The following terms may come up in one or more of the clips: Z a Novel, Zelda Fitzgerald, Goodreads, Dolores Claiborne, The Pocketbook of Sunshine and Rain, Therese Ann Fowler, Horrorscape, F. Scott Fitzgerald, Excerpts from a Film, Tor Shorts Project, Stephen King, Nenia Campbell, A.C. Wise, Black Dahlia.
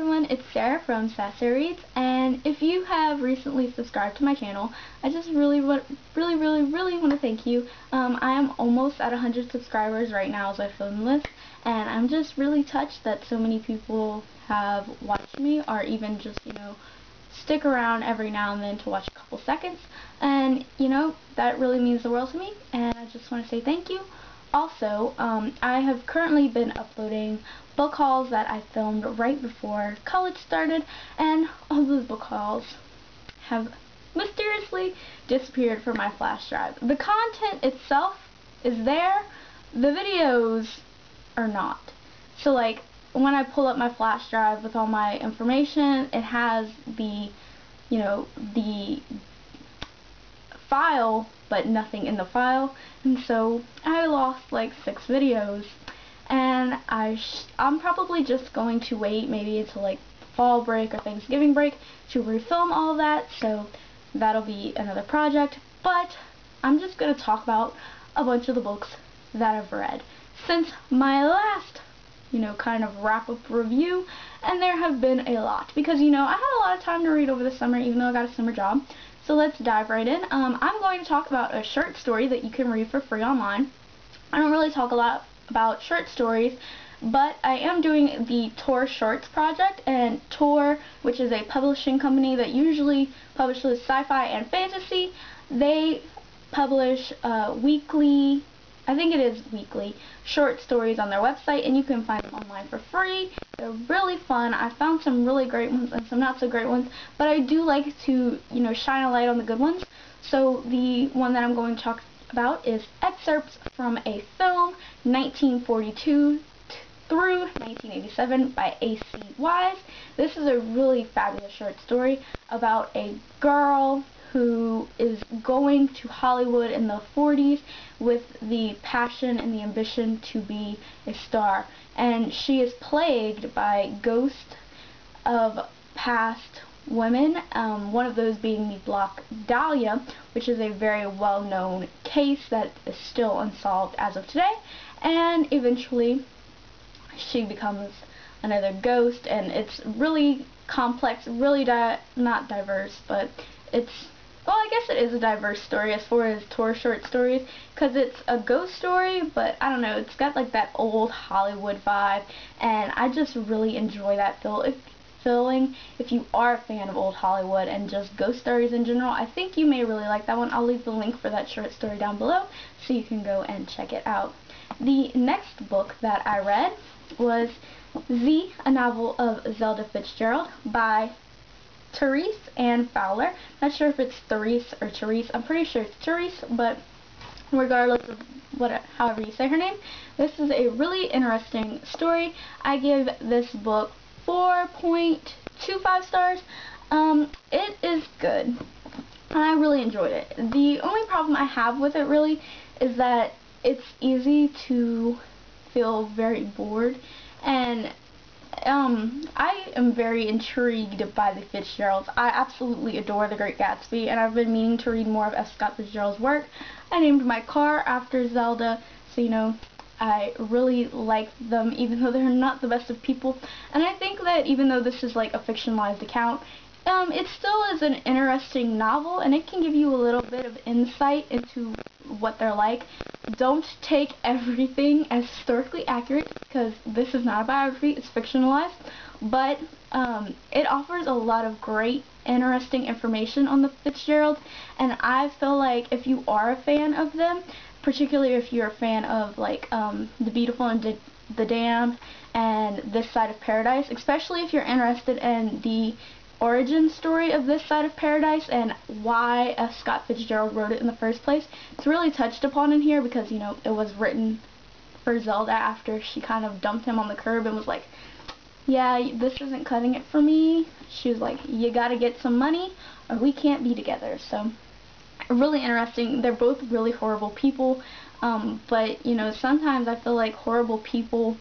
everyone, it's Sarah from Faster Reads, and if you have recently subscribed to my channel, I just really want to thank you. I am almost at 100 subscribers right now as I film this, and I'm just really touched that so many people have watched me, or even just, you know, stick around every now and then to watch a couple seconds, and, you know, that really means the world to me, and I just want to say thank you. Also, I have currently been uploading book hauls that I filmed right before college started, and all those book hauls have mysteriously disappeared from my flash drive. The content itself is there, the videos are not. So, like, when I pull up my flash drive with all my information, it has the, you know, the file, but nothing in the file, and so I lost like 6 videos, and I'm probably just going to wait maybe until like fall break or Thanksgiving break to refilm all that, so that'll be another project. But I'm just going to talk about a bunch of the books that I've read since my last, you know, kind of wrap-up review, and there have been a lot, because, you know, I had a lot of time to read over the summer, even though I got a summer job. So let's dive right in. I'm going to talk about a short story that you can read for free online. I don't really talk a lot about short stories, but I am doing the Tor Shorts Project, and Tor, which is a publishing company that usually publishes sci-fi and fantasy, they publish weekly, I think it is weekly, short stories on their website, and you can find them online for free. They're really fun. I found some really great ones and some not so great ones, but I do like to, you know, shine a light on the good ones. So the one that I'm going to talk about is Excerpts from a Film, 1942 through 1987 by A.C. Wise. This is a really fabulous short story about a girl who is going to Hollywood in the 40s with the passion and the ambition to be a star. And she is plagued by ghosts of past women, one of those being the Black Dahlia, which is a very well-known case that is still unsolved as of today. And eventually she becomes another ghost, and it's really complex, really not diverse, but it's, well, I guess it is a diverse story as far as Tor short stories, because it's a ghost story, but I don't know, it's got like that old Hollywood vibe, and I just really enjoy that feeling. If you are a fan of old Hollywood and just ghost stories in general, I think you may really like that one. I'll leave the link for that short story down below so you can go and check it out. The next book that I read was Z, a Novel of Zelda Fitzgerald by Therese Ann Fowler. Not sure if it's Therese or Therese. I'm pretty sure it's Therese, but regardless of however you say her name, this is a really interesting story. I give this book 4.25 stars. It is good, and I really enjoyed it. The only problem I have with it really is that it's easy to feel very bored, and I am very intrigued by the Fitzgeralds. I absolutely adore The Great Gatsby, and I've been meaning to read more of F. Scott Fitzgerald's work. I named my car after Zelda, so, you know, I really like them, even though they're not the best of people. And I think that even though this is like a fictionalized account, it still is an interesting novel, and it can give you a little bit of insight into what they're like. Don't take everything as historically accurate, because this is not a biography, it's fictionalized, but it offers a lot of great, interesting information on the Fitzgeralds, and I feel like if you are a fan of them, particularly if you're a fan of like The Beautiful and the Damned and This Side of Paradise, especially if you're interested in the origin story of This Side of Paradise and why F. Scott Fitzgerald wrote it in the first place. It's really touched upon in here because, you know, it was written for Zelda after she kind of dumped him on the curb and was like, yeah, this isn't cutting it for me. She was like, you gotta get some money or we can't be together. So, really interesting. They're both really horrible people, but, you know, sometimes I feel like horrible people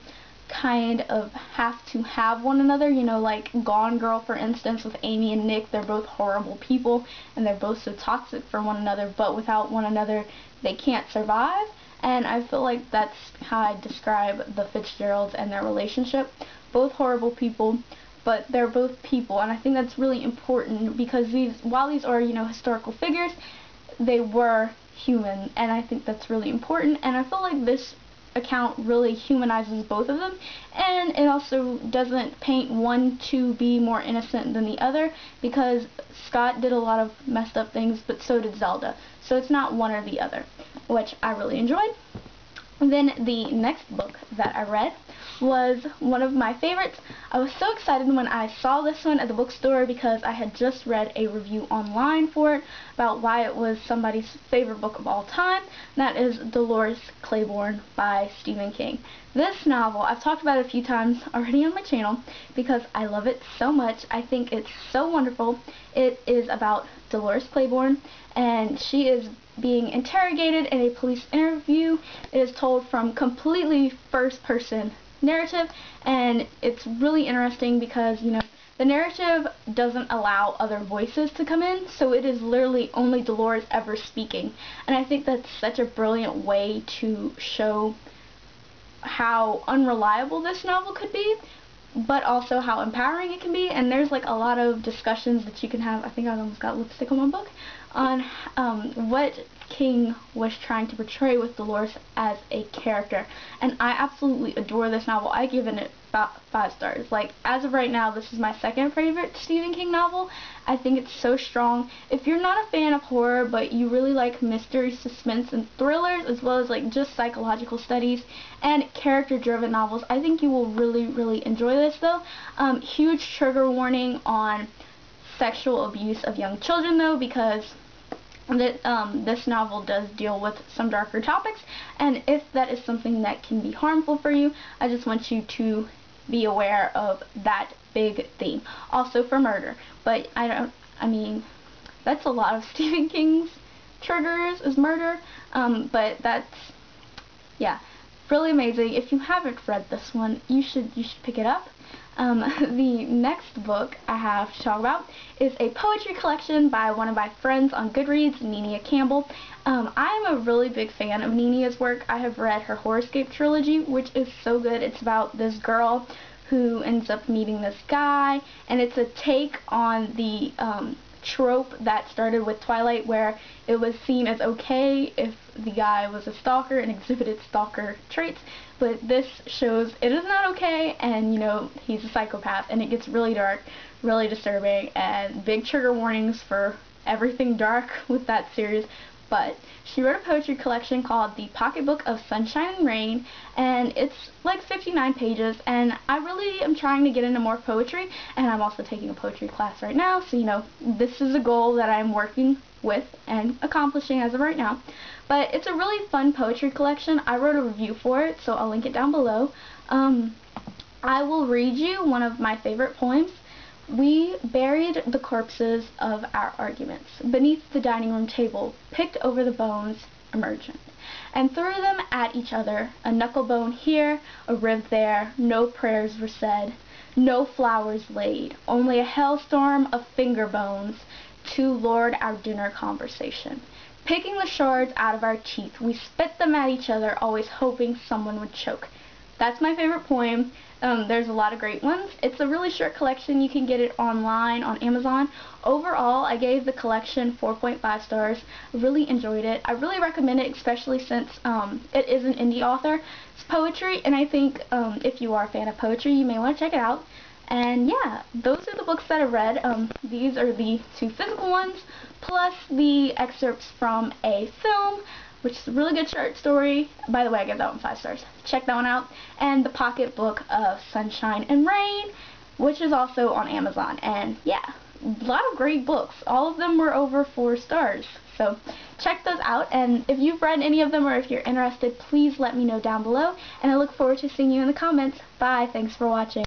kind of have to have one another, you know, like Gone Girl, for instance, with Amy and Nick. They're both horrible people, and they're both so toxic for one another, but without one another, they can't survive, and I feel like that's how I describe the Fitzgeralds and their relationship. Both horrible people, but they're both people, and I think that's really important because while these are, you know, historical figures, they were human, and I think that's really important, and I feel like this account really humanizes both of them, and it also doesn't paint one to be more innocent than the other, because Scott did a lot of messed up things, but so did Zelda, so it's not one or the other, which I really enjoyed. And then the next book that I read was one of my favorites. I was so excited when I saw this one at the bookstore because I had just read a review online for it about why it was somebody's favorite book of all time, and that is Dolores Claiborne by Stephen King. This novel, I've talked about it a few times already on my channel because I love it so much. I think it's so wonderful. It is about Dolores Claiborne, and she is being interrogated in a police interview. It is told from completely first-person narrative, and it's really interesting because, you know, the narrative doesn't allow other voices to come in, so it is literally only Dolores ever speaking, and I think that's such a brilliant way to show how unreliable this novel could be, but also how empowering it can be. And there's like a lot of discussions that you can have. I think I almost got lipstick on my book, on what King was trying to portray with Dolores as a character, and I absolutely adore this novel. I've given it 5 stars. Like, as of right now, this is my second favorite Stephen King novel. I think it's so strong. If you're not a fan of horror but you really like mystery, suspense, and thrillers, as well as like just psychological studies and character driven novels, I think you will really enjoy this though. Huge trigger warning on sexual abuse of young children though, because that this novel does deal with some darker topics, and if that is something that can be harmful for you, I just want you to be aware of that big theme. Also for murder, but I mean that's a lot of Stephen King's triggers is murder, but that's, yeah, really amazing. If you haven't read this one, you should pick it up. The next book I have to talk about is a poetry collection by one of my friends on Goodreads, Nenia Campbell. I'm a really big fan of Nenia's work. I have read her Horrorscape trilogy, which is so good. It's about this girl who ends up meeting this guy, and it's a take on the trope that started with Twilight, where it was seen as okay if the guy was a stalker and exhibited stalker traits, but this shows it is not okay, and, you know, he's a psychopath, and it gets really dark, really disturbing, and big trigger warnings for everything dark with that series. But she wrote a poetry collection called The Pocketbook of Sunshine and Rain, and it's like 59 pages, and I really am trying to get into more poetry, and I'm also taking a poetry class right now, so, you know, this is a goal that I'm working with and accomplishing as of right now. But it's a really fun poetry collection. I wrote a review for it, so I'll link it down below. I will read you one of my favorite poems. We buried the corpses of our arguments beneath the dining room table, picked over the bones, emergent, and threw them at each other, a knuckle bone here, a rib there. No prayers were said, no flowers laid, only a hailstorm of finger bones to lord our dinner conversation. Picking the shards out of our teeth, we spit them at each other, always hoping someone would choke. That's my favorite poem. There's a lot of great ones. It's a really short collection. You can get it online on Amazon. Overall, I gave the collection 4.5 stars. I really enjoyed it. I really recommend it, especially since it is an indie author. It's poetry, and I think if you are a fan of poetry, you may want to check it out. And yeah, those are the books that I read. These are the 2 physical ones, plus the excerpts from a film, which is a really good short story. By the way, I gave that one 5 stars. Check that one out. And The Pocketbook of Sunshine and Rain, which is also on Amazon. And yeah, a lot of great books. All of them were over 4 stars. So check those out. And if you've read any of them or if you're interested, please let me know down below. And I look forward to seeing you in the comments. Bye. Thanks for watching.